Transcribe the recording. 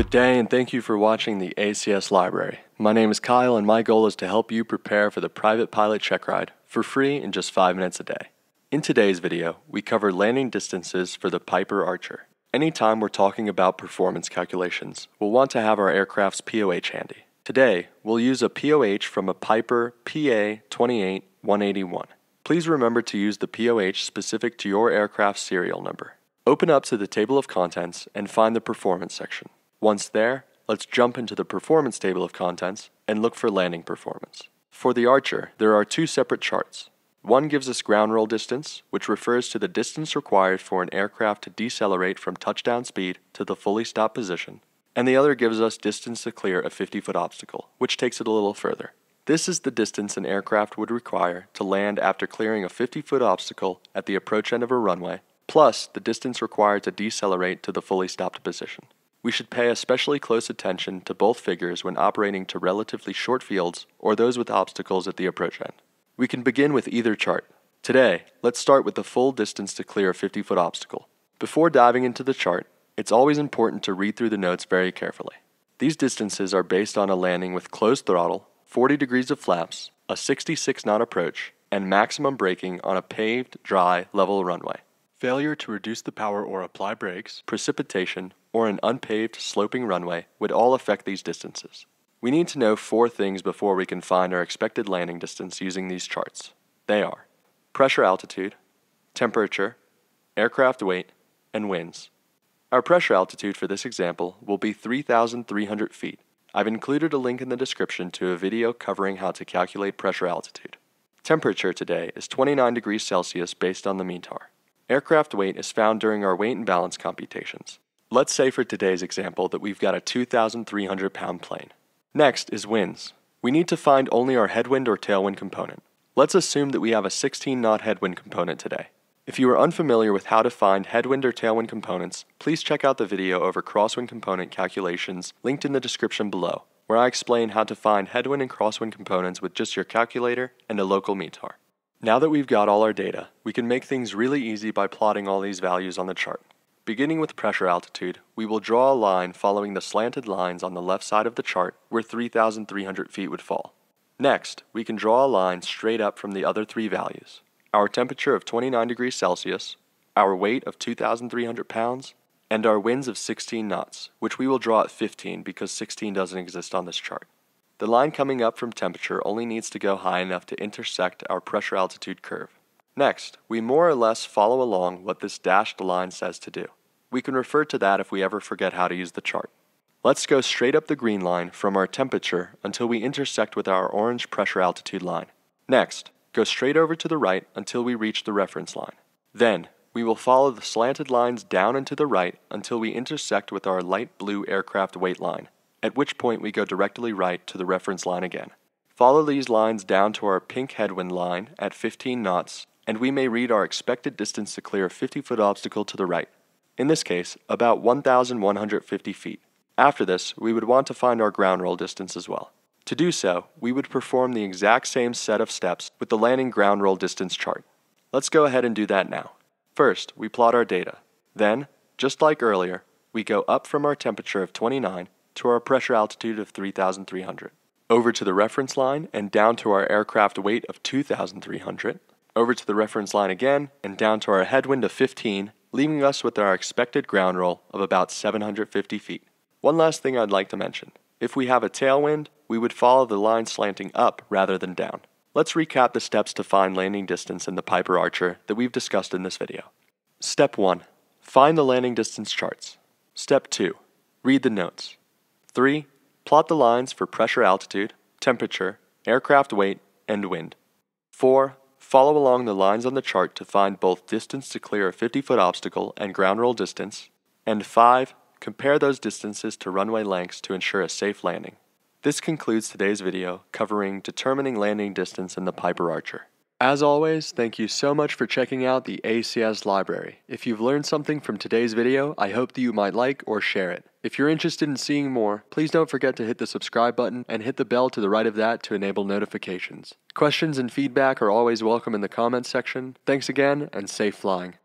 Good day, and thank you for watching the ACS Library. My name is Kyle, and my goal is to help you prepare for the private pilot check ride for free in just 5 minutes a day. In today's video, we cover landing distances for the Piper Archer. Anytime we're talking about performance calculations, we'll want to have our aircraft's POH handy. Today, we'll use a POH from a Piper PA-28-181. Please remember to use the POH specific to your aircraft's serial number. Open up to the table of contents and find the performance section. Once there, let's jump into the performance table of contents and look for landing performance. For the Archer, there are two separate charts. One gives us ground roll distance, which refers to the distance required for an aircraft to decelerate from touchdown speed to the fully stopped position, and the other gives us distance to clear a 50-foot obstacle, which takes it a little further. This is the distance an aircraft would require to land after clearing a 50-foot obstacle at the approach end of a runway, plus the distance required to decelerate to the fully stopped position. We should pay especially close attention to both figures when operating to relatively short fields or those with obstacles at the approach end. We can begin with either chart. Today, let's start with the full distance to clear a 50-foot obstacle. Before diving into the chart, it's always important to read through the notes very carefully. These distances are based on a landing with closed throttle, 40 degrees of flaps, a 66-knot approach, and maximum braking on a paved, dry, level runway. Failure to reduce the power or apply brakes, precipitation, or an unpaved, sloping runway would all affect these distances. We need to know four things before we can find our expected landing distance using these charts. They are pressure altitude, temperature, aircraft weight, and winds. Our pressure altitude for this example will be 3,300 feet. I've included a link in the description to a video covering how to calculate pressure altitude. Temperature today is 29 degrees Celsius based on the METAR. Aircraft weight is found during our weight and balance computations. Let's say for today's example that we've got a 2,300 pound plane. Next is winds. We need to find only our headwind or tailwind component. Let's assume that we have a 16-knot headwind component today. If you are unfamiliar with how to find headwind or tailwind components, please check out the video over crosswind component calculations linked in the description below, where I explain how to find headwind and crosswind components with just your calculator and a local METAR. Now that we've got all our data, we can make things really easy by plotting all these values on the chart. Beginning with pressure altitude, we will draw a line following the slanted lines on the left side of the chart where 3,300 feet would fall. Next, we can draw a line straight up from the other three values: our temperature of 29 degrees Celsius, our weight of 2,300 pounds, and our winds of 16 knots, which we will draw at 15 because 16 doesn't exist on this chart. The line coming up from temperature only needs to go high enough to intersect our pressure altitude curve. Next, we more or less follow along what this dashed line says to do. We can refer to that if we ever forget how to use the chart. Let's go straight up the green line from our temperature until we intersect with our orange pressure altitude line. Next, go straight over to the right until we reach the reference line. Then, we will follow the slanted lines down and to the right until we intersect with our light blue aircraft weight line, at which point we go directly right to the reference line again. Follow these lines down to our pink headwind line at 15 knots, and we may read our expected distance to clear a 50-foot obstacle to the right, in this case, about 1,150 feet. After this, we would want to find our ground roll distance as well. To do so, we would perform the exact same set of steps with the landing ground roll distance chart. Let's go ahead and do that now. First, we plot our data. Then, just like earlier, we go up from our temperature of 29 to our pressure altitude of 3,300, over to the reference line and down to our aircraft weight of 2,300, over to the reference line again and down to our headwind of 15, leaving us with our expected ground roll of about 750 feet. One last thing I'd like to mention. If we have a tailwind, we would follow the line slanting up rather than down. Let's recap the steps to find landing distance in the Piper Archer that we've discussed in this video. Step 1. Find the landing distance charts. Step 2. Read the notes. 3. Plot the lines for pressure altitude, temperature, aircraft weight, and wind. 4. Follow along the lines on the chart to find both distance to clear a 50-foot obstacle and ground roll distance. And 5. Compare those distances to runway lengths to ensure a safe landing. This concludes today's video covering determining landing distance in the Piper Archer. As always, thank you so much for checking out the ACS Library. If you've learned something from today's video, I hope that you might like or share it. If you're interested in seeing more, please don't forget to hit the subscribe button and hit the bell to the right of that to enable notifications. Questions and feedback are always welcome in the comments section. Thanks again, and safe flying.